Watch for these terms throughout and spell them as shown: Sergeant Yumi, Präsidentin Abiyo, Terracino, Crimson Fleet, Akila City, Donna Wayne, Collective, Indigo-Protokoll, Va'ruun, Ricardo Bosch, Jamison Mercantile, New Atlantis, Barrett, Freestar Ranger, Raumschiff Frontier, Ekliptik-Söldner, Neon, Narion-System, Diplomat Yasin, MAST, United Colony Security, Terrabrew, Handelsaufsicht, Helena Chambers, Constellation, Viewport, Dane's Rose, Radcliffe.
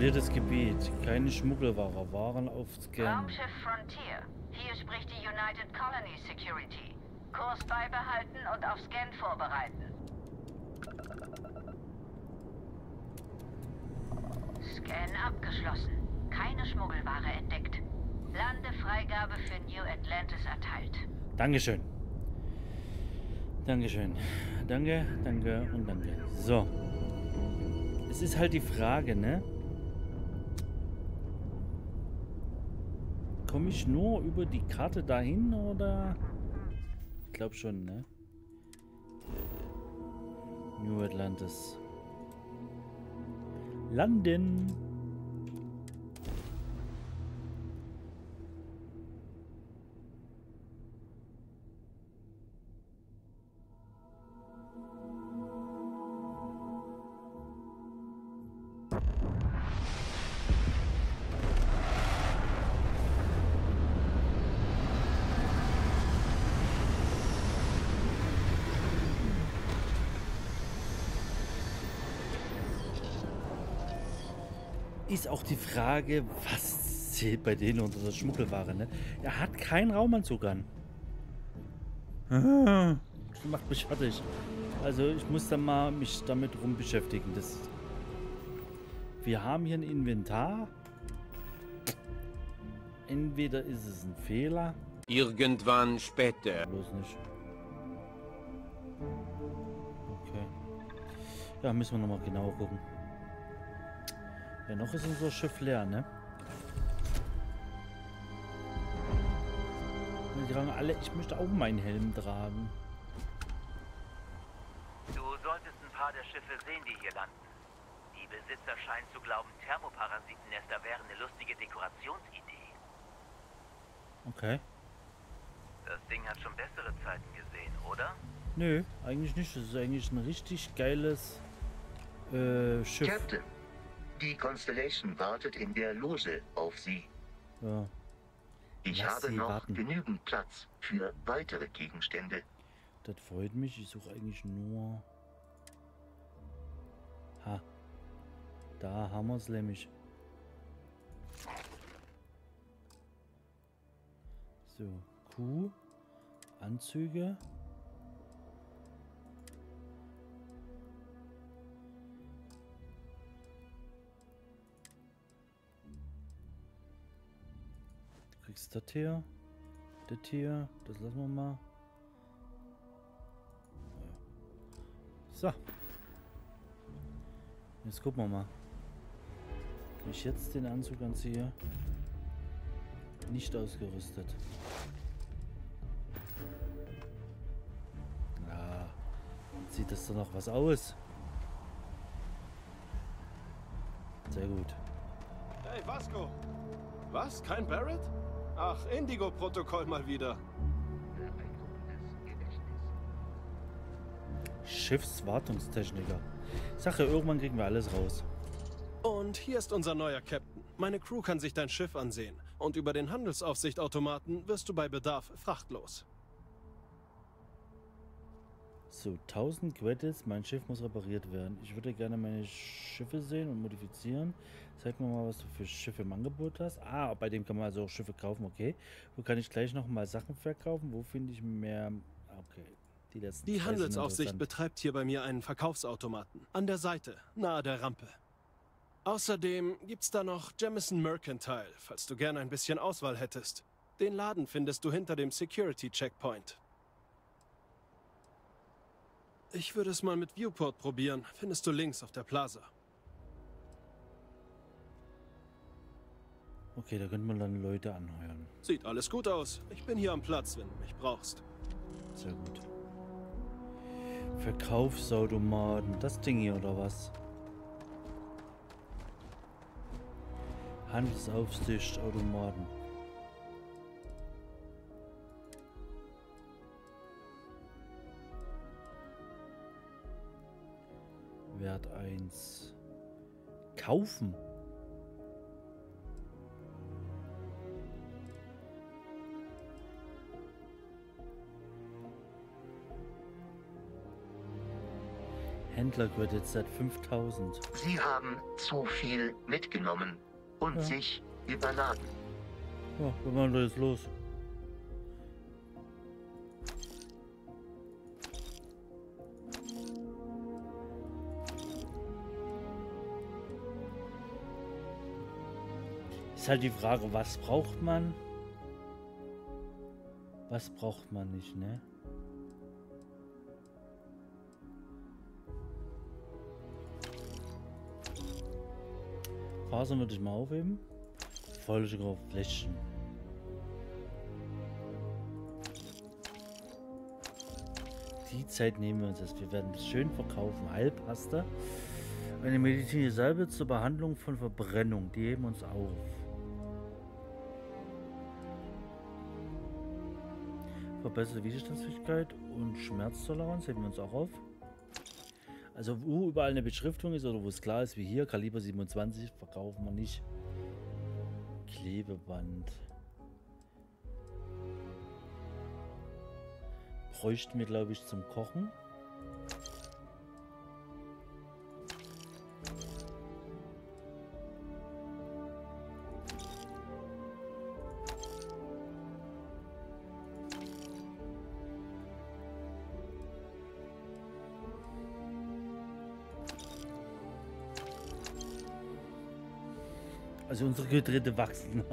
Kontrolliertes Gebiet. Keine Schmuggelware. Waren auf Scan. Raumschiff Frontier. Hier spricht die United Colony Security. Kurs beibehalten und auf Scan vorbereiten. Scan abgeschlossen. Keine Schmuggelware entdeckt. Landefreigabe für New Atlantis erteilt. Dankeschön. Dankeschön. Danke, danke und danke. So. Es ist halt die Frage, ne? Komme ich nur über die Karte dahin oder? Ich glaube schon, ne? New Atlantis. Landen. Ist auch die Frage, was zählt bei denen unter der Schmuggelware, ne? Er hat keinen Raumanzug an. Das macht mich fertig. Also ich muss dann mal mich damit rum beschäftigen. Das wir haben hier ein Inventar. Entweder ist es ein Fehler. Irgendwann später. Bloß nicht. Okay. Ja, müssen wir nochmal genauer gucken. Ja, noch ist unser Schiff leer, ne? Die sagen alle, ich möchte auch meinen Helm tragen. Du solltest ein paar der Schiffe sehen, die hier landen. Die Besitzer scheinen zu glauben, Thermoparasitennester wären eine lustige Dekorationsidee. Okay. Das Ding hat schon bessere Zeiten gesehen, oder? Nö, eigentlich nicht. Das ist eigentlich ein richtig geiles Schiff. Captain. Die Constellation wartet in der Lose auf Sie. Ja. Ich habe noch genügend Platz für weitere Gegenstände. Das freut mich. Ich suche eigentlich nur... Ha. Da haben wir es nämlich. So. Kuh. Anzüge. Kriegst das hier, das hier, das lassen wir mal. So. Jetzt gucken wir mal. Wenn ich jetzt den Anzug anziehe, nicht ausgerüstet. Na, sieht das doch noch was aus. Sehr gut. Hey, Vasco! Was? Kein Barrett? Ach, Indigo-Protokoll mal wieder. Schiffswartungstechniker. Sache, irgendwann kriegen wir alles raus. Und hier ist unser neuer Captain. Meine Crew kann sich dein Schiff ansehen. Und über den Handelsaufsichtautomaten wirst du bei Bedarf frachtlos. So, 1000 Credits. Mein Schiff muss repariert werden. Ich würde gerne meine Schiffe sehen und modifizieren. Zeig mir mal, was du für Schiffe im Angebot hast. Ah, bei dem kann man also auch Schiffe kaufen, okay. Wo kann ich gleich nochmal Sachen verkaufen? Wo finde ich mehr... Okay. Die Handelsaufsicht betreibt hier bei mir einen Verkaufsautomaten. An der Seite, nahe der Rampe. Außerdem gibt's da noch Jamison Mercantile, falls du gerne ein bisschen Auswahl hättest. Den Laden findest du hinter dem Security-Checkpoint. Ich würde es mal mit Viewport probieren. Findest du links auf der Plaza. Okay, da könnte man dann Leute anheuern. Sieht alles gut aus. Ich bin hier am Platz, wenn du mich brauchst. Sehr gut. Verkaufsautomaten. Das Ding hier, oder was? Handelsaufsicht, Automaten. Wert 1. Kaufen. Händler gehört seit 5000. Sie haben zu viel mitgenommen und sich überladen. Ja, wenn man da jetzt los. Ist halt die Frage, was braucht man? Was braucht man nicht, ne? Fasern würde ich mal aufheben. Feuerliche Flächen. Die Zeit nehmen wir uns jetzt. Wir werden es schön verkaufen. Heilpaste. Eine medizinische Salbe zur Behandlung von Verbrennung. Die heben uns auf. Verbesserte Widerstandsfähigkeit und Schmerztoleranz heben wir uns auch auf. Also wo überall eine Beschriftung ist oder wo es klar ist, wie hier, Kaliber 27 verkaufen wir nicht. Klebeband. Bräuchten wir, glaube ich, zum Kochen. Also unsere Geräte wachsen.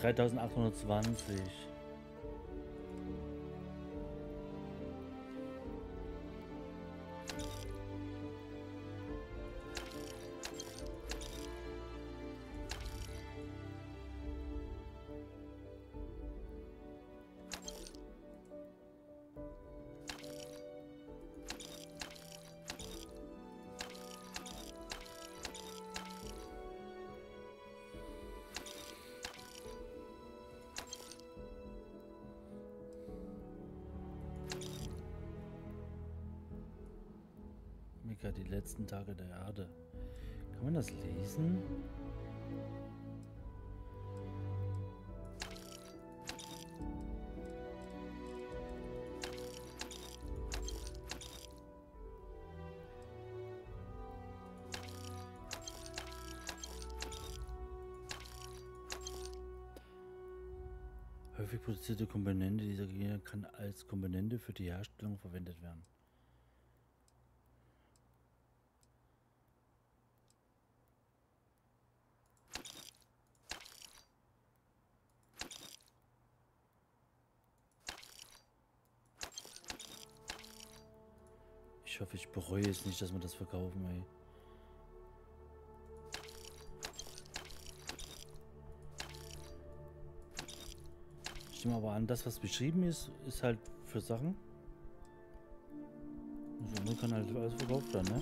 3820. Die letzten Tage der Erde. Kann man das lesen? Häufig produzierte Komponente dieser Gegner kann als Komponente für die Herstellung verwendet werden. Ich hoffe, ich bereue es nicht, dass wir das verkaufen, ey. Ich nehme aber an, das, was beschrieben ist, ist halt für Sachen. Das andere kann halt alles verkauft werden, ne?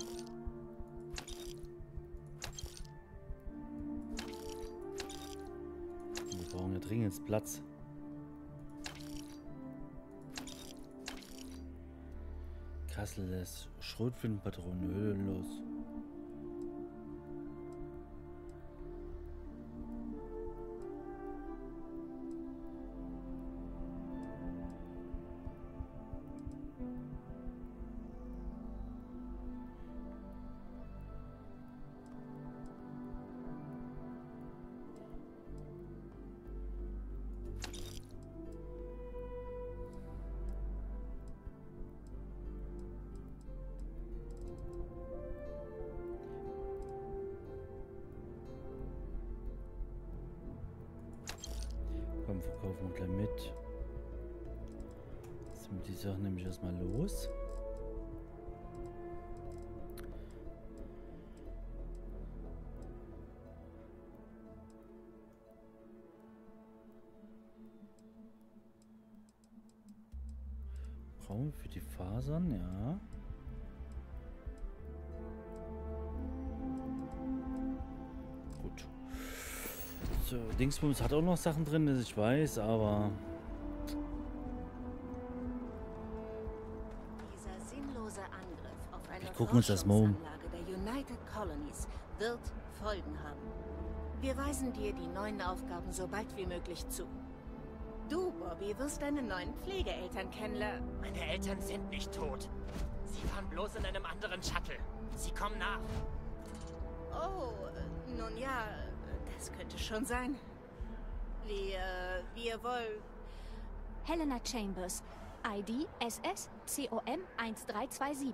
Wir brauchen ja dringend Platz. Kasseles Schrotflintenpatronen hüllenlos. Verkaufen wir gleich mit. Jetzt sind die Sachen nämlich erstmal los. Brauchen wir für die Fasern, ja. Dingsbums hat auch noch Sachen drin, das ich weiß, aber... Dieser sinnlose Angriff auf eine Forschungsanlage der United Colonies wird Folgen haben. Wir weisen dir die neuen Aufgaben so bald wie möglich zu. Du, Bobby, wirst deine neuen Pflegeeltern kennenlernen. Meine Eltern sind nicht tot. Sie fahren bloß in einem anderen Shuttle. Sie kommen nach. Oh, nun ja, das könnte schon sein. Wir wollen... Helena Chambers, ID SSCOM 1327,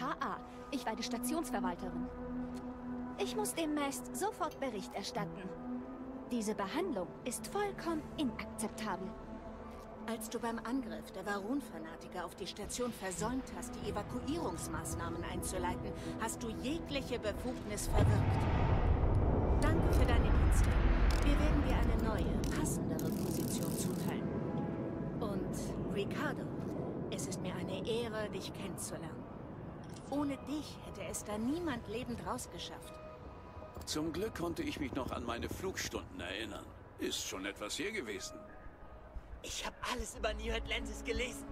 HCHA. Ich war die Stationsverwalterin. Ich muss dem MAST sofort Bericht erstatten. Diese Behandlung ist vollkommen inakzeptabel. Als du beim Angriff der Va'ruun-Fanatiker auf die Station versäumt hast, die Evakuierungsmaßnahmen einzuleiten, hast du jegliche Befugnis verwirkt. Danke für deine Dienste. Wir werden dir eine neue, passendere Position zuteilen. Und Ricardo, es ist mir eine Ehre, dich kennenzulernen. Ohne dich hätte es da niemand lebend rausgeschafft. Zum Glück konnte ich mich noch an meine Flugstunden erinnern. Ist schon etwas hier gewesen. Ich habe alles über New Atlantis gelesen.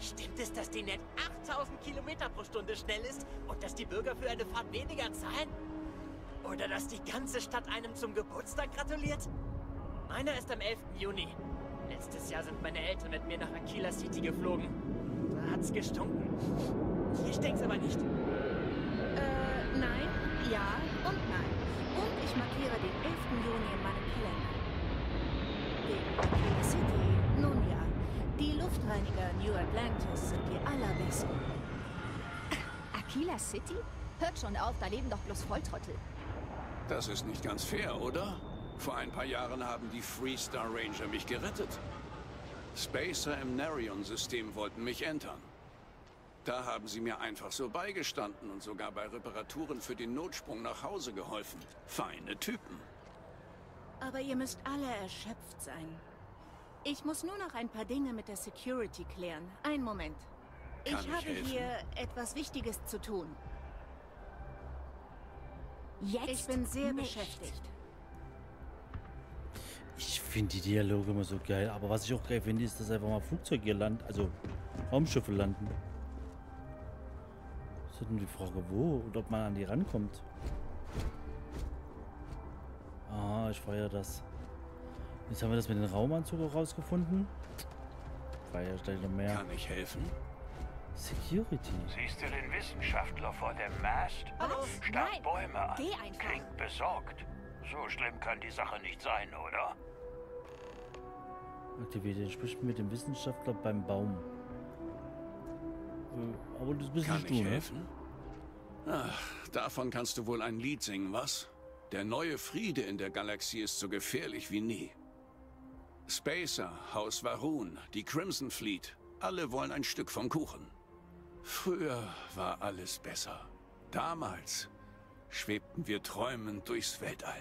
Stimmt es, dass die Net 8000 Kilometer pro Stunde schnell ist und dass die Bürger für eine Fahrt weniger zahlen? Oder dass die ganze Stadt einem zum Geburtstag gratuliert? Meiner ist am 11. Juni. Letztes Jahr sind meine Eltern mit mir nach Akila City geflogen. Da hat's gestunken. Ich denk's aber nicht. Nein, ja und nein. Und ich markiere den 11. Juni in meinem Kalender. Wegen Akila City, nun ja. Die Luftreiniger New Atlantis sind die allerbesten. Akila City? Hört schon auf, da leben doch bloß Volltrottel. Das ist nicht ganz fair, oder? Vor ein paar Jahren haben die Freestar Ranger mich gerettet. Spacer im Narion-System wollten mich entern. Da haben sie mir einfach so beigestanden und sogar bei Reparaturen für den Notsprung nach Hause geholfen. Feine Typen. Aber ihr müsst alle erschöpft sein. Ich muss nur noch ein paar Dinge mit der Security klären. Einen Moment. Ich habe hier etwas Wichtiges zu tun. Jetzt? Ich bin sehr beschäftigt. Ich finde die Dialoge immer so geil. Aber was ich auch geil finde, ist, dass einfach mal Flugzeuge hier landen. Also Raumschiffe landen. Das ist nur die Frage, wo und ob man an die rankommt. Ah, ich feiere das. Jetzt haben wir das mit dem Raumanzug auch rausgefunden. Feiere ich gleich noch mehr. Kann ich helfen? Security. Siehst du den Wissenschaftler vor dem MAST? Stark Bäume an. Klingt besorgt. So schlimm kann die Sache nicht sein, oder? Aktiviere den Sprich mit dem Wissenschaftler beim Baum. Aber das bist nicht du, ne? Kann ich helfen? Ach, davon kannst du wohl ein Lied singen, was? Der neue Friede in der Galaxie ist so gefährlich wie nie. Spacer, Haus Va'ruun, die Crimson Fleet, alle wollen ein Stück vom Kuchen. Früher war alles besser. Damals schwebten wir träumend durchs Weltall.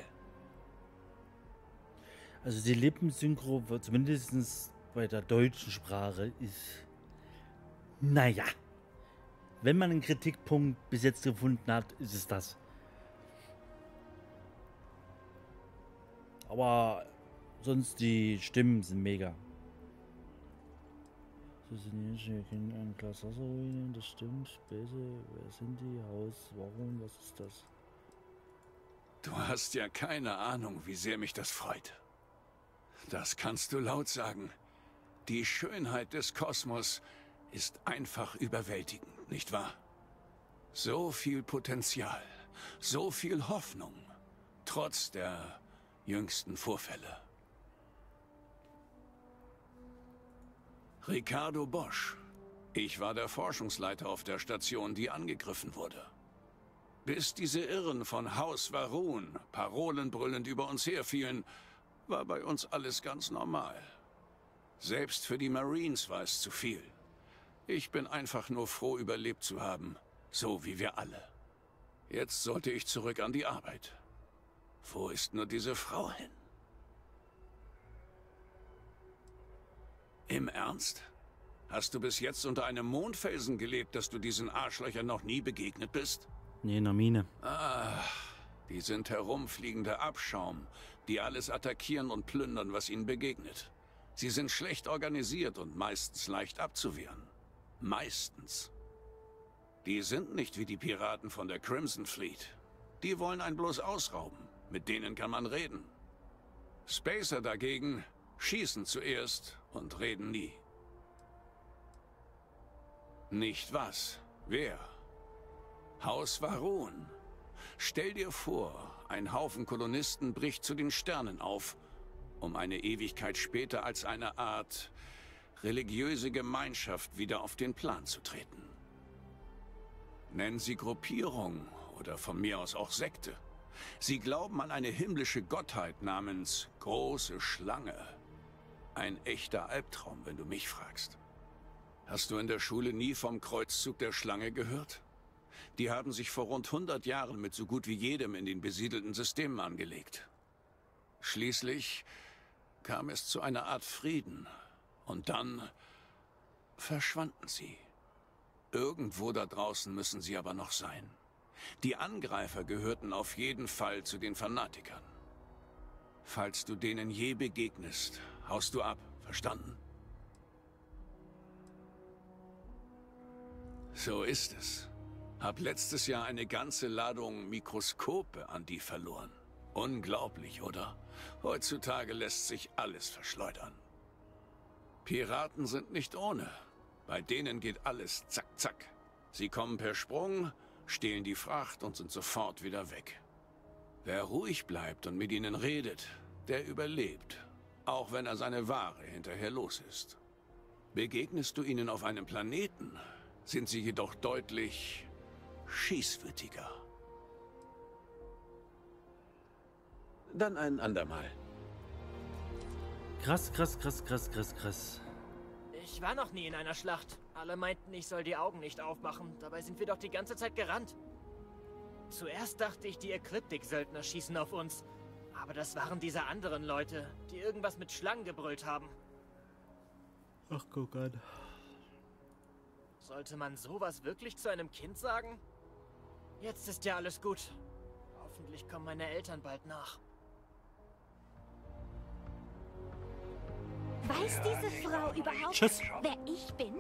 Also die Lippensynchro, zumindest bei der deutschen Sprache, ist... Naja, wenn man einen Kritikpunkt bis jetzt gefunden hat, ist es das. Aber sonst die Stimmen sind mega. So sind hier ein Glas Wasserruinen, das stimmt. Späße, wer sind die? Haus, warum, was ist das? Du hast ja keine Ahnung, wie sehr mich das freut. Das kannst du laut sagen. Die Schönheit des Kosmos ist einfach überwältigend, nicht wahr? So viel Potenzial, so viel Hoffnung, trotz der jüngsten Vorfälle. Ricardo Bosch. Ich war der Forschungsleiter auf der Station, die angegriffen wurde. Bis diese Irren von Haus Va'ruun Parolen brüllend über uns herfielen, war bei uns alles ganz normal. Selbst für die Marines war es zu viel. Ich bin einfach nur froh, überlebt zu haben, so wie wir alle. Jetzt sollte ich zurück an die Arbeit. Wo ist nur diese Frau hin? Im Ernst? Hast du bis jetzt unter einem Mondfelsen gelebt, dass du diesen Arschlöchern noch nie begegnet bist? Nee, in der Mine. Ach, die sind herumfliegender Abschaum, die alles attackieren und plündern, was ihnen begegnet. Sie sind schlecht organisiert und meistens leicht abzuwehren. Meistens. Die sind nicht wie die Piraten von der Crimson Fleet. Die wollen einen bloß ausrauben. Mit denen kann man reden. Spacer dagegen Schießen zuerst und reden nie. Nicht was, wer? Haus Va'ruun. Stell dir vor, ein Haufen Kolonisten bricht zu den Sternen auf, um eine Ewigkeit später als eine Art religiöse Gemeinschaft wieder auf den Plan zu treten. Nennen sie Gruppierung oder von mir aus auch Sekte. Sie glauben an eine himmlische Gottheit namens Große Schlange. Ein echter Albtraum, wenn du mich fragst. Hast du in der Schule nie vom Kreuzzug der Schlange gehört? Die haben sich vor rund 100 Jahren mit so gut wie jedem in den besiedelten Systemen angelegt. Schließlich kam es zu einer Art Frieden. Und dann verschwanden sie. Irgendwo da draußen müssen sie aber noch sein. Die Angreifer gehörten auf jeden Fall zu den Fanatikern. Falls du denen je begegnest, haust du ab, verstanden? So ist es. Hab letztes Jahr eine ganze Ladung Mikroskope an die verloren. Unglaublich, oder? Heutzutage lässt sich alles verschleudern. Piraten sind nicht ohne. Bei denen geht alles zack, zack. Sie kommen per Sprung, stehlen die Fracht und sind sofort wieder weg. Wer ruhig bleibt und mit ihnen redet, der überlebt, auch wenn er seine Ware hinterher los ist. Begegnest du ihnen auf einem Planeten, sind sie jedoch deutlich schießwürdiger. Dann ein andermal. Krass. Ich war noch nie in einer Schlacht. Alle meinten, ich soll die Augen nicht aufmachen. Dabei sind wir doch die ganze Zeit gerannt. Zuerst dachte ich, die Ekliptik-Söldner schießen auf uns. Aber das waren diese anderen Leute, die irgendwas mit Schlangen gebrüllt haben. Ach, guck an. Sollte man sowas wirklich zu einem Kind sagen? Jetzt ist ja alles gut. Hoffentlich kommen meine Eltern bald nach. Weiß diese Frau überhaupt, wer ich bin?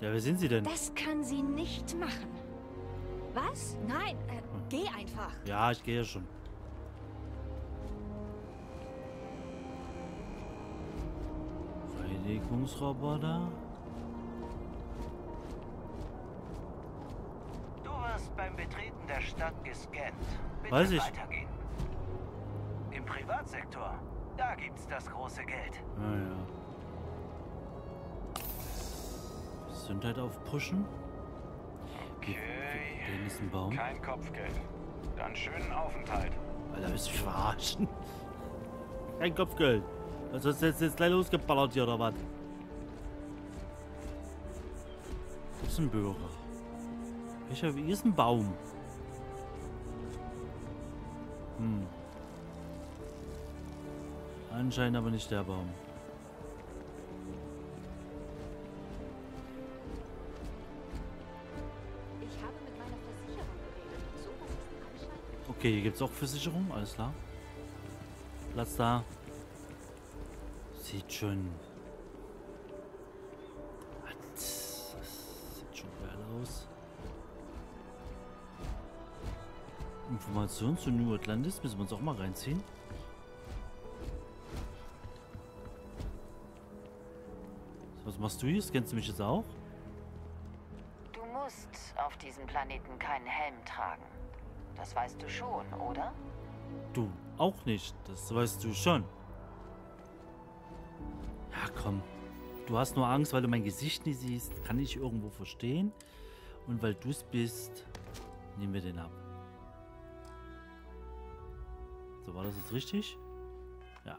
Ja, wer sind Sie denn? Das kann sie nicht machen. Was? Nein, geh einfach. Ja, ich gehe ja schon. Reinigungsroboter. Du wirst beim Betreten der Stadt gescannt. Bitte weiß ich. Weitergehen. Im Privatsektor. Da gibt's das große Geld. Ah ja. Gesundheit aufpushen? Okay. Den ist ein Baum. Kein Kopfgeld. Dann schönen Aufenthalt. Alter, bist du verarschen? Kein Kopfgeld. Was hast du jetzt gleich losgeballert hier oder was? Das ist ein Bürger. Hier ist ein Baum. Hm. Anscheinend aber nicht der Baum. Ich habe mit meiner Versicherung geredet. So was ist anscheinend. Okay, hier gibt es auch Versicherung, alles klar. Platz da. Sieht schon. Das sieht schon geil aus. Informationen zu New Atlantis müssen wir uns auch mal reinziehen. Was machst du hier? Scannst du mich jetzt auch? Du musst auf diesem Planeten keinen Helm tragen. Das weißt du schon, oder? Du auch nicht. Das weißt du schon. Ja, komm. Du hast nur Angst, weil du mein Gesicht nicht siehst. Kann ich irgendwo verstehen. Und weil du es bist, nehmen wir den ab. So, war das jetzt richtig? Ja.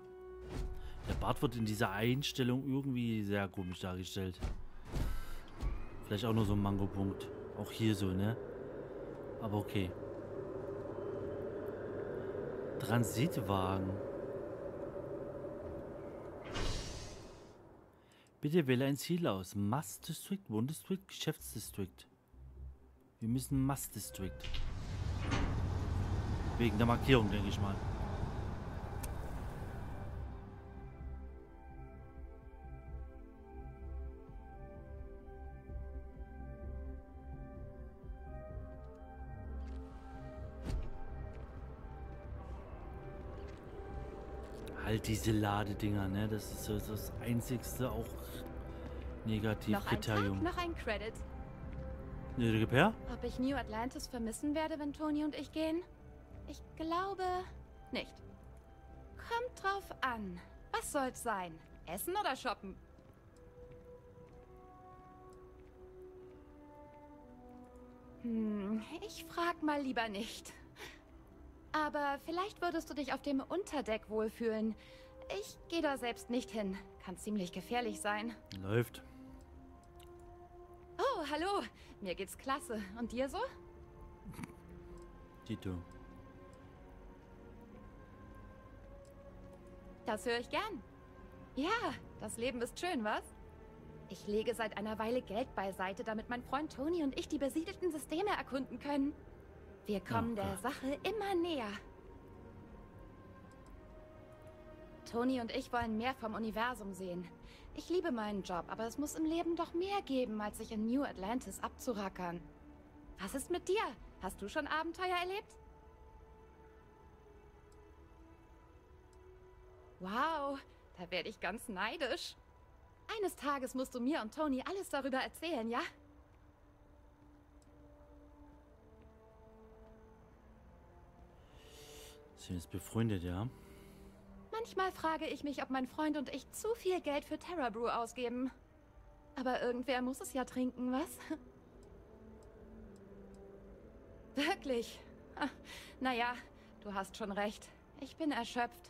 Der Bart wird in dieser Einstellung irgendwie sehr komisch dargestellt. Vielleicht auch nur so ein Mango-Punkt. Auch hier so, ne? Aber okay. Transitwagen. Bitte wähle ein Ziel aus. MAST District, Wohndistrikt, Geschäftsdistrikt. Wir müssen MAST District. Wegen der Markierung, denke ich mal. Halt diese Ladedinger, ne? Das ist das einzigste auch Negativkriterium. Noch ein Credit. Ne, gib her? Ob ich New Atlantis vermissen werde, wenn Tony und ich gehen? Ich glaube nicht. Kommt drauf an. Was soll's sein? Essen oder shoppen? Hm, ich frag mal lieber nicht. Aber vielleicht würdest du dich auf dem Unterdeck wohlfühlen. Ich gehe da selbst nicht hin. Kann ziemlich gefährlich sein. Läuft. Oh, hallo. Mir geht's klasse. Und dir so? Tito. Das höre ich gern. Ja, das Leben ist schön, was? Ich lege seit einer Weile Geld beiseite, damit mein Freund Tony und ich die besiedelten Systeme erkunden können. Wir kommen der Sache immer näher. Tony und ich wollen mehr vom Universum sehen. Ich liebe meinen Job, aber es muss im Leben doch mehr geben, als sich in New Atlantis abzurackern. Was ist mit dir? Hast du schon Abenteuer erlebt? Wow, da werde ich ganz neidisch. Eines Tages musst du mir und Tony alles darüber erzählen, ja? Sie ist befreundet, ja? Manchmal frage ich mich, ob mein Freund und ich zu viel Geld für Terrabrew ausgeben. Aber irgendwer muss es ja trinken, was? Wirklich? Naja, du hast schon recht. Ich bin erschöpft.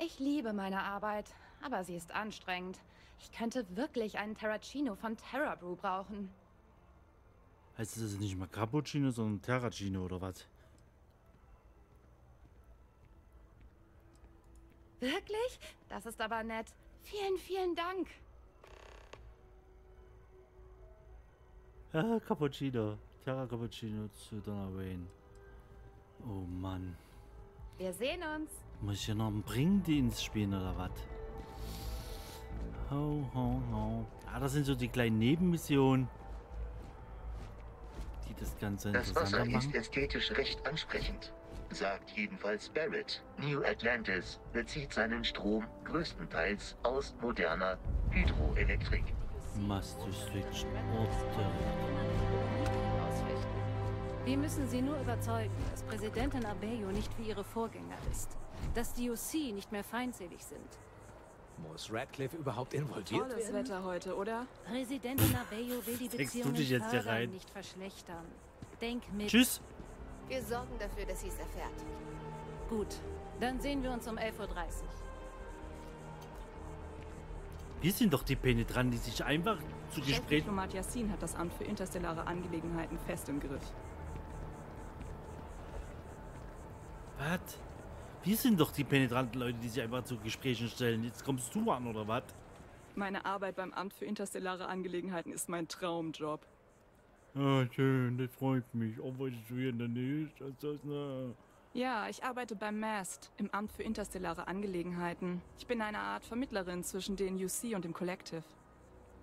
Ich liebe meine Arbeit, aber sie ist anstrengend. Ich könnte wirklich einen Terracino von Terrabrew brauchen. Heißt das nicht mal Cappuccino, sondern Terracino oder was? Wirklich? Das ist aber nett. Vielen, vielen Dank. Ah, Cappuccino. Terra Cappuccino zu Donna Wayne. Oh Mann. Wir sehen uns. Muss ich ja noch einen Bringdienst spielen oder was? Ho, ho, ho. Ah, das sind so die kleinen Nebenmissionen, die das Ganze interessanter machen. Das Wasser ist ästhetisch recht ansprechend. Sagt jedenfalls Barrett. New Atlantis bezieht seinen Strom größtenteils aus moderner Hydroelektrik. MAST-Switch. Wir müssen sie nur überzeugen, dass Präsidentin Abiyo nicht wie ihre Vorgänger ist. Dass die UC nicht mehr feindselig sind. Muss Radcliffe überhaupt involviert werden? Tolles Wetter heute, oder? Präsidentin Abiyo will die Beziehungen nicht verschlechtern. Denk mit. Tschüss. Wir sorgen dafür, dass sie es erfährt. Gut, dann sehen wir uns um 11:30 Uhr. Wir sind doch die Penetranten, die sich einfach zu Gesprächen... Diplomat Yasin hat das Amt für interstellare Angelegenheiten fest im Griff. Was? Wir sind doch die penetranten Leute, die sich einfach zu Gesprächen stellen. Jetzt kommst du an, oder was? Meine Arbeit beim Amt für interstellare Angelegenheiten ist mein Traumjob. Ah, schön, das freut mich. Obwohl ich hier in der Nähe ist, ja, ich arbeite beim MAST, im Amt für interstellare Angelegenheiten. Ich bin eine Art Vermittlerin zwischen den UC und dem Collective.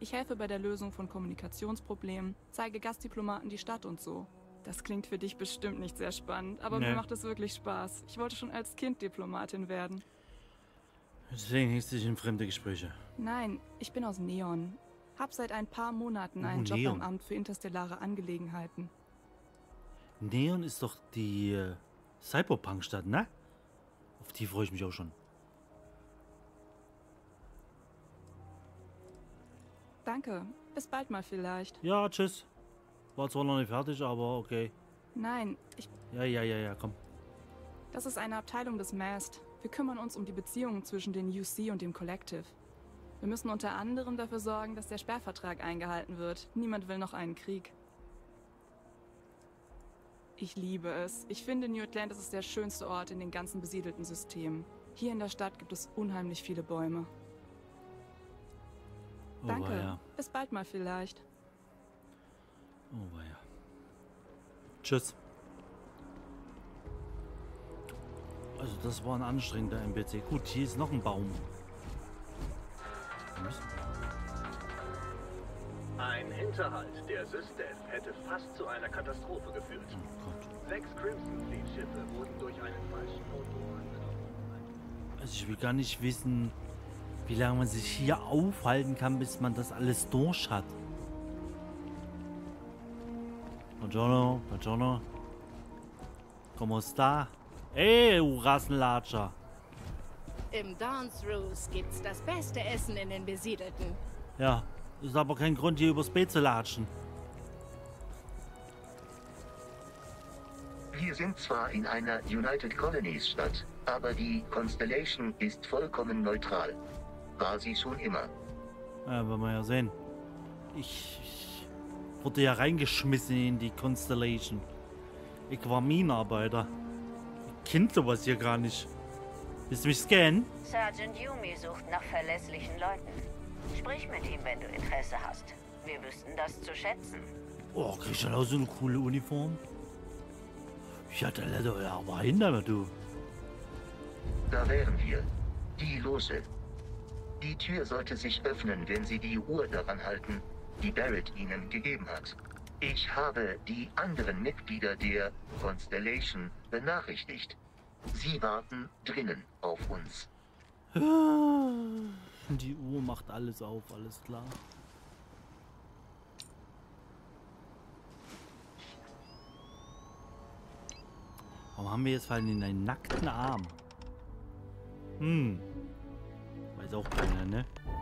Ich helfe bei der Lösung von Kommunikationsproblemen, zeige Gastdiplomaten die Stadt und so. Das klingt für dich bestimmt nicht sehr spannend, aber mir macht es wirklich Spaß. Ich wollte schon als Kind Diplomatin werden. Deswegen hängst du dich in fremde Gespräche. Nein, ich bin aus Neon. Hab seit ein paar Monaten einen Job beim Amt für interstellare Angelegenheiten. Neon ist doch die Cyberpunk-Stadt, ne? Auf die freue ich mich auch schon. Danke. Bis bald mal vielleicht. Ja, tschüss. War zwar noch nicht fertig, aber okay. Nein, ich... Ja, komm. Das ist eine Abteilung des MAST. Wir kümmern uns um die Beziehungen zwischen den UC und dem Collective. Wir müssen unter anderem dafür sorgen, dass der Sperrvertrag eingehalten wird. Niemand will noch einen Krieg. Ich liebe es. Ich finde, New Atlantis ist der schönste Ort in den ganzen besiedelten Systemen. Hier in der Stadt gibt es unheimlich viele Bäume. Oh, danke. Weia. Bis bald mal vielleicht. Oh, weia. Tschüss. Also das war ein anstrengender NPC. Gut, hier ist noch ein Baum. Ein Hinterhalt der System hätte fast zu einer Katastrophe geführt. Oh Gott. 6 Crimson Fleet-Schiffe wurden durch einen falschen Notruf angenommen. Also ich will gar nicht wissen, wie lange man sich hier aufhalten kann, bis man das alles durch hat. Buongiorno, buongiorno. Como sta? Ey, Rasenlatscher. Im Dane's Rose gibt's das beste Essen in den Besiedelten. Ja, ist aber kein Grund, hier übers B zu latschen. Wir sind zwar in einer United Colonies Stadt, aber die Constellation ist vollkommen neutral. War sie schon immer. Ja, wollen wir ja sehen. Ich wurde ja reingeschmissen in die Constellation. Ich war Minenarbeiter. Ich kenn sowas hier gar nicht. Willst du mich scannen? Sergeant Yumi sucht nach verlässlichen Leuten. Sprich mit ihm, wenn du Interesse hast. Wir wüssten das zu schätzen. Oh, kriegst du da so eine coole Uniform? Ich hatte leider ja aber hinter du. Da wären wir. Die Lose. Die Tür sollte sich öffnen, wenn sie die Uhr daran halten, die Barrett ihnen gegeben hat. Ich habe die anderen Mitglieder der Constellation benachrichtigt. Sie warten drinnen auf uns. Die Uhr macht alles auf, alles klar. Warum haben wir jetzt vor allem einen nackten Arm? Weiß auch keiner, ne?